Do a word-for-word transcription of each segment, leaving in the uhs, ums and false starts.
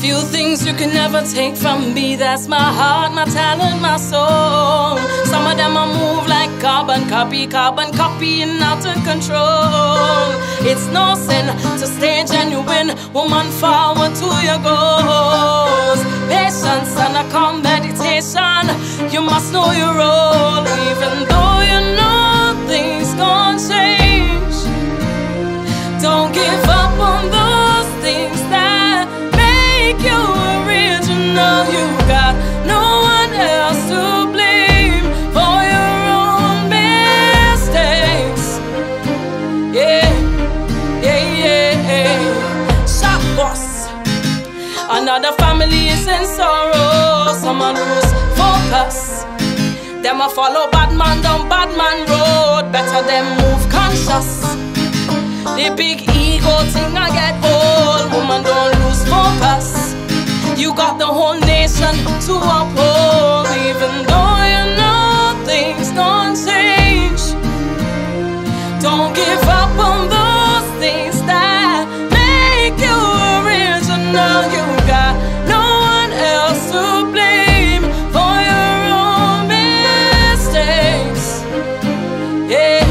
Few things you can never take from me. That's my heart, my talent, my soul. Some of them I move like carbon copy, carbon copy and out of control. It's no sin to stay genuine, woman, forward to your goals. Patience and a calm meditation, you must know your role. Even though you know things gon' change, don't give up on those things that make you original. You got no one else to blame for your own mistakes. Yeah, yeah, yeah, yeah. Shop boss. Another family is in sorrow. Someone lose focus. Them a follow bad man down bad man road. Better them move conscious. The big ego thing I get old. Woman, don't lose focus. You got the whole nation to uphold. Even though you know things don't change, don't give up on those things that make you original. You got no one else to blame for your own mistakes. Yeah,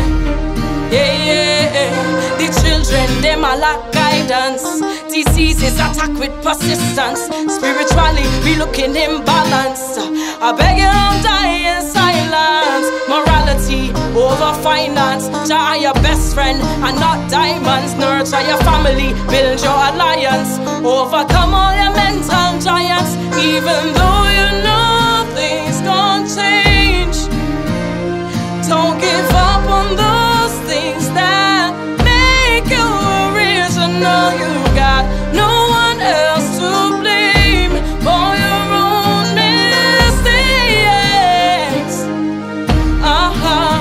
yeah, yeah, yeah. The children, they my lack guidance. Diseases attack with persistence. Spiritually, we looking imbalanced. I beg you, don't die in silence. Morality over finance. Jah your best friend and not diamonds. Nurture your family, build your alliance. Overcome all your mental giants. Even though you know things gon' change, don't give up on those things that make you original. You got no one else to blame for your own mistakes. Uh-huh.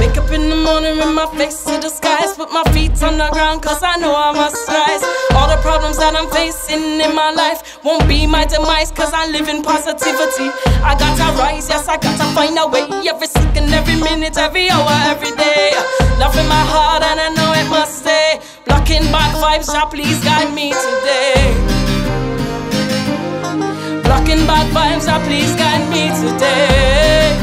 Wake up in the morning with my face to the skies, put my feet on the ground cause I know I must rise. All the problems that I'm facing in my life won't be my demise cause I live in positivity. I gotta rise, yes I gotta find a way. Every second, every minute, every hour, every day. Love in my heart and I know it must stay. Blocking bad vibes, Jah please guide me today. Blocking bad vibes, Jah please guide me today.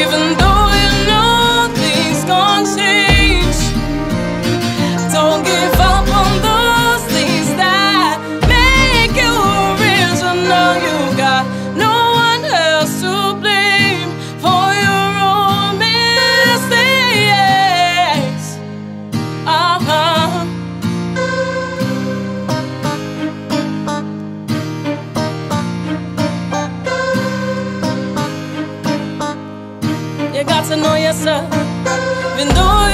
Even though you know things gon' change, don't give up on those things that make you original. You got no one else to blame for your own mistakes. Uh-huh. You got to know yourself. Even though